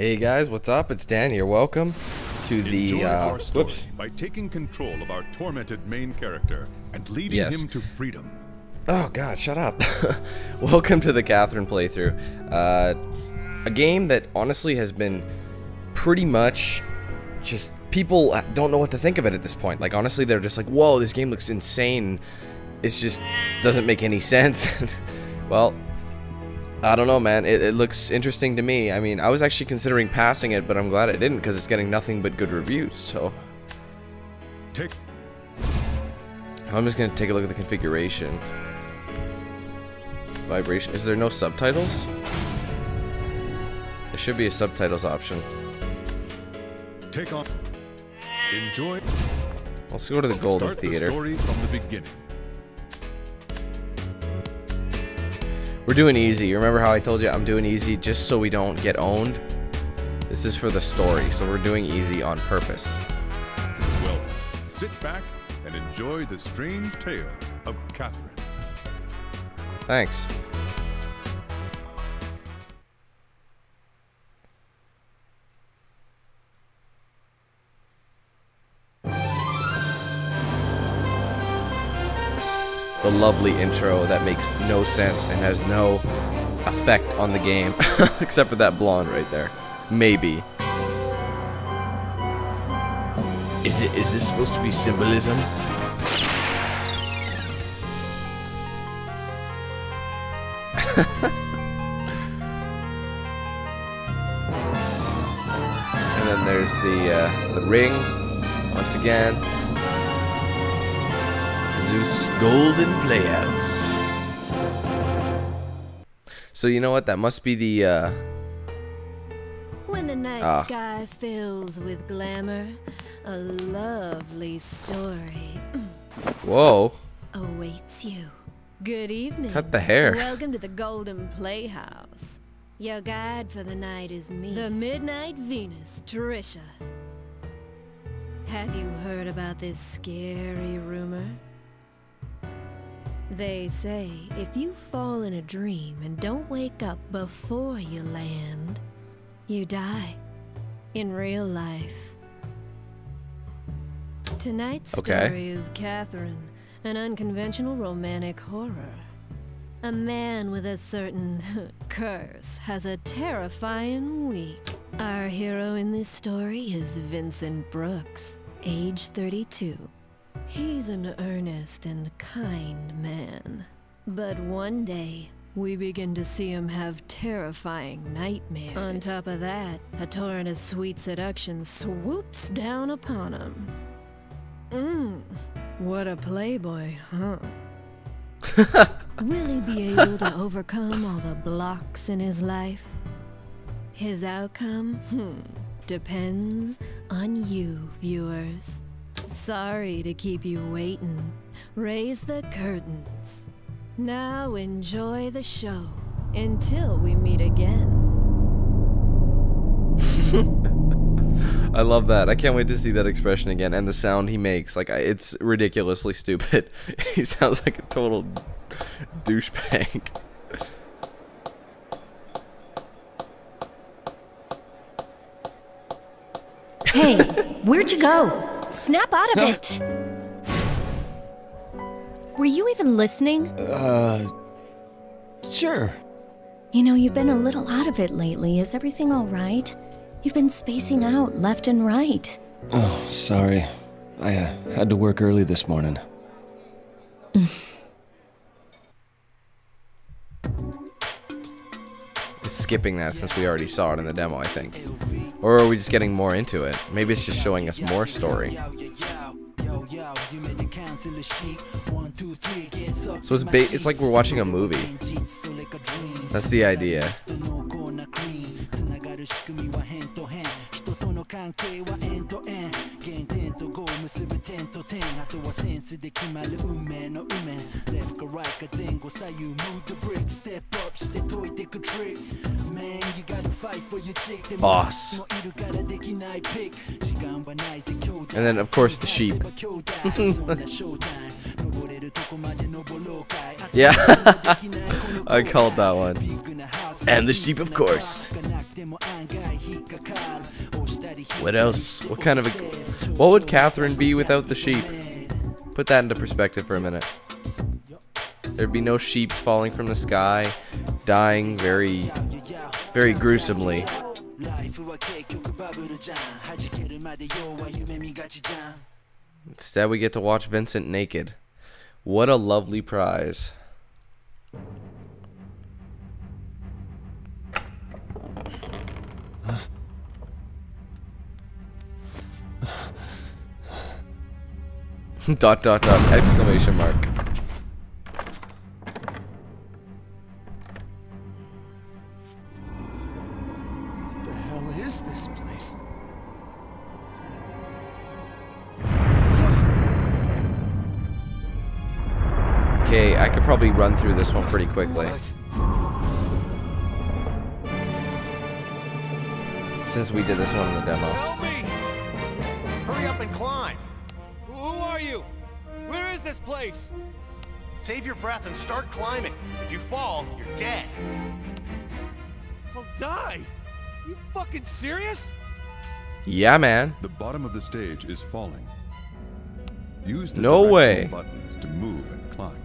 Hey guys, what's up? It's Dan here. Welcome to the whoops. By taking control of our tormented main character and leading him to freedom. Oh god, shut up. Welcome to the Catherine playthrough. A game that honestly has been pretty much just people don't know what to think of it at this point. Like honestly, they're just like, "Whoa, this game looks insane. It just doesn't make any sense." Well, I don't know, man. It looks interesting to me. I mean, I was actually considering passing it, but I'm glad I didn't because it's getting nothing but good reviews. So, I'm just gonna take a look at the configuration. Vibration. Is there no subtitles? There should be a subtitles option. Take off. Enjoy. Let's go to the Golden Theater. Story from the beginning. We're doing easy. Remember how I told you I'm doing easy just so we don't get owned? This is for the story, so we're doing easy on purpose. Well, sit back and enjoy the strange tale of Catherine. Thanks. The lovely intro that makes no sense and has no effect on the game except for that blonde right there. Maybe. Is this supposed to be symbolism? And then there's the ring once again. Golden Playhouse. So you know what? That must be the when the night sky fills with glamour, a lovely story. Whoa. Awaits you. Good evening. Cut the hair. Welcome to the Golden Playhouse. Your guide for the night is me, the Midnight Venus, Trisha. Have you heard about this scary rumor? They say if you fall in a dream and don't wake up before you land, you die in real life. Tonight's story is Catherine, an unconventional romantic horror. A man with a certain curse has a terrifying week. Our hero in this story is Vincent Brooks, age 32. He's an earnest and kind man, but one day we begin to see him have terrifying nightmares. On top of that, a torrent of sweet seduction swoops down upon him. What a playboy, huh? Will he be able to overcome all the blocks in his life? His outcome, depends on you, viewers. Sorry to keep you waiting. Raise the curtains. Now enjoy the show until we meet again. I love that. I can't wait to see that expression again and the sound he makes. Like, it's ridiculously stupid. He sounds like a total douchebag. Hey, where'd you go? Snap out of it! Were you even listening? Sure. You know, you've been a little out of it lately. Is everything all right? You've been spacing out left and right. Oh, sorry. I had to work early this morning. It's skipping that since we already saw it in the demo, I think. Or are we just getting more into it? Maybe it's just showing us more story. So it's like we're watching a movie. That's the idea. Boss. And then, of course, the sheep. Yeah, I called that one. And the sheep, of course. What else? What kind of a... What would Catherine be without the sheep? Put that into perspective for a minute. There'd be no sheep falling from the sky, dying very, very gruesomely. Instead, we get to watch Vincent naked. What a lovely prize. Dot dot dot exclamation mark. What the hell is this place? Okay, I could probably run through this one pretty quickly. Since we did this one in the demo. Help me! Hurry up and climb! Who are you? Where is this place? Save your breath and start climbing. If you fall, you're dead. I'll die? You fucking serious? Yeah, man. The bottom of the stage is falling. Use the directional buttons to move and climb.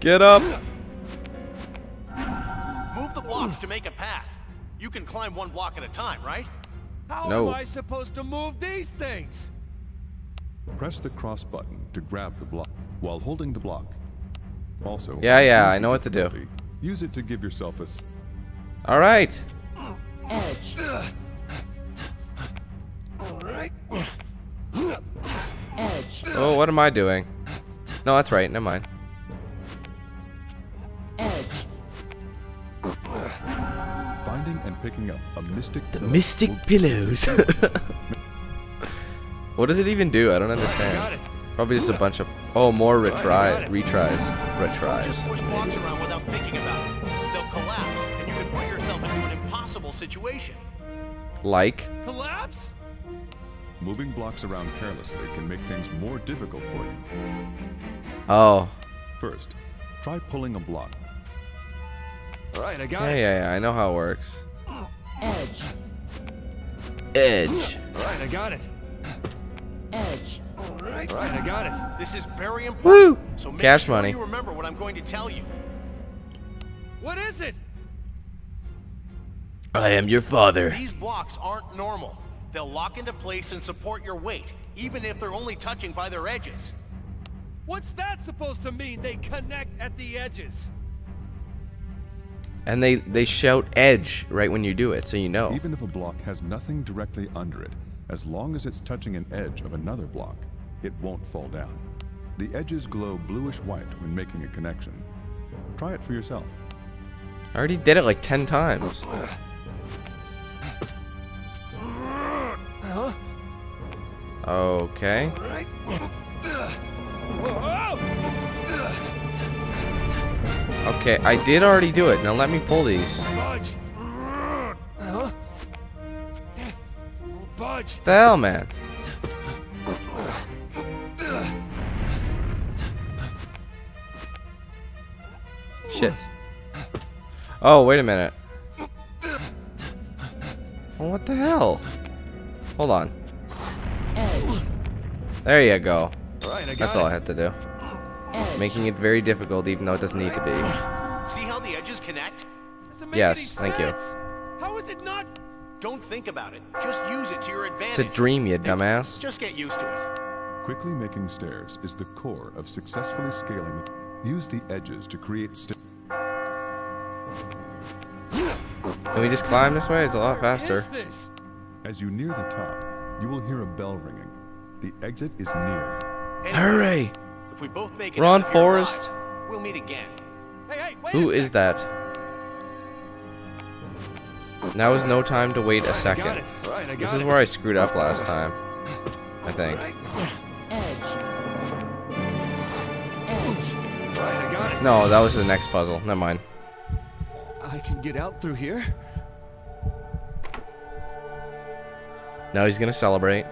Get up. Move the blocks to make a path. You can climb one block at a time, right? How am I supposed to move these things? Press the cross button to grab the block while holding the block. Also, yeah, I know what to do. Use it to give yourself a... All right. Edge. All right. Edge. Oh, what am I doing? No, that's right. Never mind. And picking up a mystic pillows. What does it even do? I don't understand. Probably just a bunch of more retries. Just push blocks around without thinking about it. They'll collapse, and you can put yourself into an impossible situation. Like collapse? Moving blocks around carelessly can make things more difficult for you. Oh. First, try pulling a block. Right, I got it. Yeah, I know how it works. Edge. Edge. Right, I got it. Edge. Right, I got it. This is very important. Woo! So make sure you remember what I'm going to tell you. What is it? I am your father. These blocks aren't normal. They'll lock into place and support your weight, even if they're only touching by their edges. What's that supposed to mean? They connect at the edges. And they shout edge right when you do it, so you know. Even if a block has nothing directly under it, as long as it's touching an edge of another block, it won't fall down. The edges glow bluish-white when making a connection. Try it for yourself. I already did it like 10 times. Okay. Okay, I did already do it. Now let me pull these. Budge. Budge. What the hell, man? Shit. Oh, wait a minute. Well, what the hell? Hold on. There you go. That's all I had to do. Making it very difficult, even though it doesn't need to be. See how the edges connect? Yes, thank you. How is it not? Don't think about it. Just use it to your advantage. It's a dream, you dumbass. Just get used to it. Quickly making stairs is the core of successfully scaling. Use the edges to create stairs. Can we just climb this way? It's a lot faster. As you near the top, you will hear a bell ringing. The exit is near. Hurry! If we both make it Ron Forrest. We'll meet again. Hey, wait Who is that? Now is no time to wait a second. This is where I screwed up last time, I think. No, that was the next puzzle. Never mind. I can get out through here. Now he's gonna celebrate.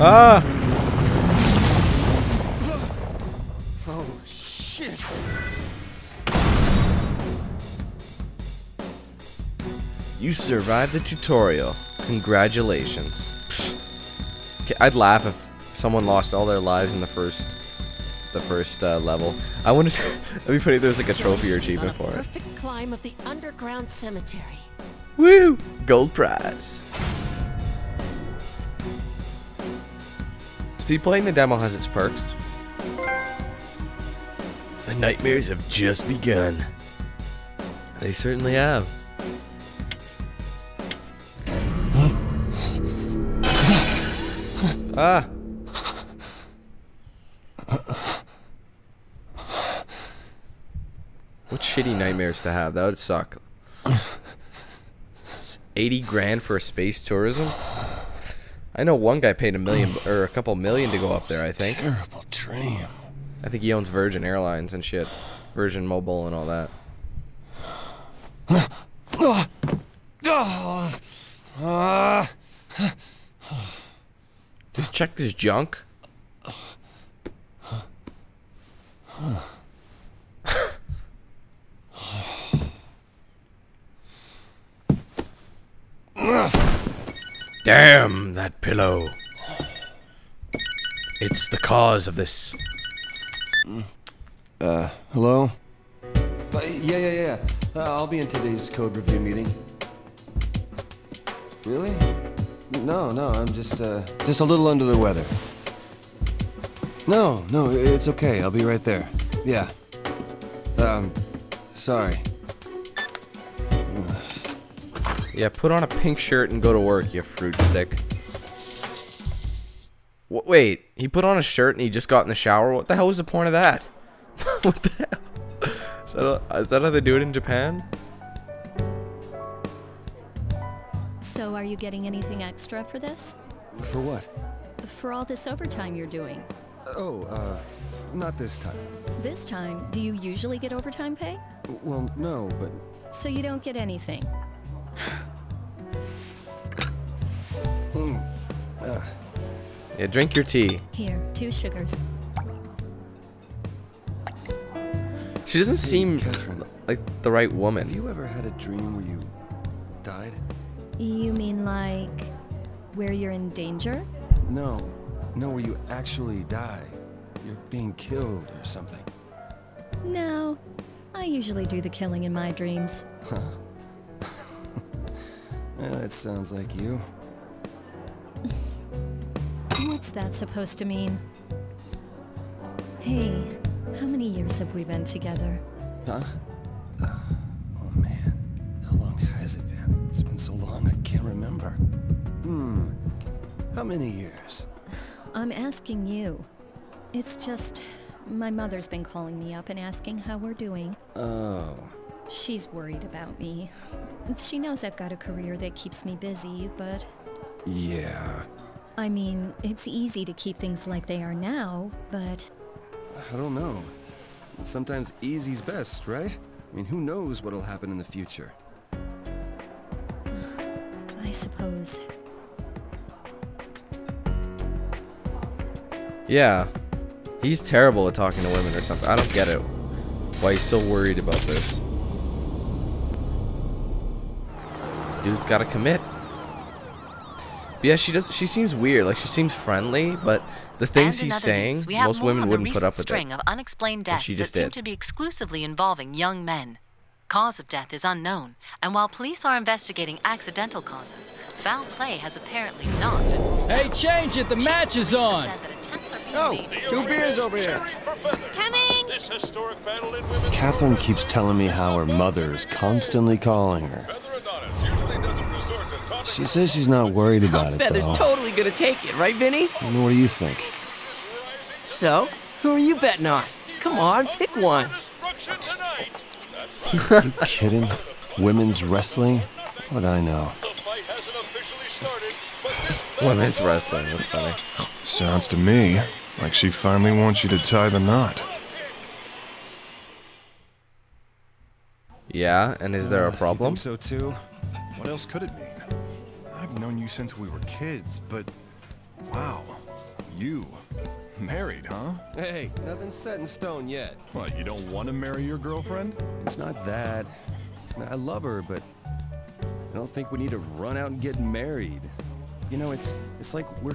Ah! You survived the tutorial. Congratulations. Pfft. I'd laugh if someone lost all their lives in the first level. I wonder if that'd be funny if there's like a trophy or achievement for it. Perfect climb of the underground cemetery. Woo! Gold prize. See, playing the demo has its perks. The nightmares have just begun. They certainly have. Ah! What shitty nightmares to have. That would suck. It's 80 grand for a space tourism? I know one guy paid a couple million to go up there, I think. Terrible dream. I think he owns Virgin Airlines and shit. Virgin Mobile and all that. Just check this junk. Damn that pillow. It's the cause of this. Hello? Yeah. I'll be in today's code review meeting. Really? No, I'm just a little under the weather. No, it's okay. I'll be right there. Yeah. Sorry. Yeah, put on a pink shirt and go to work, you fruit stick. Wait, he put on a shirt and he just got in the shower? What the hell was the point of that? What the hell? Is that how they do it in Japan? So are you getting anything extra for this? For what? For all this overtime you're doing. Oh, not this time. This time? Do you usually get overtime pay? Well, no, but... So you don't get anything? Yeah, drink your tea. Here, 2 sugars. She doesn't seem Catherine, like the right woman. Have you ever had a dream where you died? You mean like where you're in danger? No, where you actually die. You're being killed or something. No, I usually do the killing in my dreams. Huh. Well, that sounds like you. What's that supposed to mean? Hey, how many years have we been together? Huh? Oh man, how long has it been? It's been so long I can't remember. How many years? I'm asking you. It's just, my mother's been calling me up and asking how we're doing. Oh. She's worried about me. She knows I've got a career that keeps me busy, but... Yeah. I mean, it's easy to keep things like they are now, but... I don't know. Sometimes easy's best, right? I mean, who knows what'll happen in the future? I suppose. Yeah. He's terrible at talking to women or something. I don't get it. Why he's so worried about this. Dude's gotta commit. But yeah, she seems weird. Like, she seems friendly, but the things he's saying, most women wouldn't put up with it. String of unexplained deaths that seem to be exclusively involving young men. Cause of death is unknown, and while police are investigating accidental causes, foul play has apparently not been ruled out. Hey, change it! The match is on! Oh, 2 beers over here! Coming! Catherine keeps telling me how her mother is constantly calling her. She says she's not worried about it, though. Feather's totally gonna take it, right, Vinny? I mean, what do you think? So, who are you betting on? Come on, pick one. You kidding? Women's wrestling? What I know. Women's wrestling, that's funny. Sounds to me like she finally wants you to tie the knot. Yeah, and is there a problem? I think so too. What else could it be? I've known you since we were kids, but wow, you married, huh? Hey, nothing's set in stone yet. What, you don't want to marry your girlfriend? It's not that. I love her, but I don't think we need to run out and get married. You know, it's like we're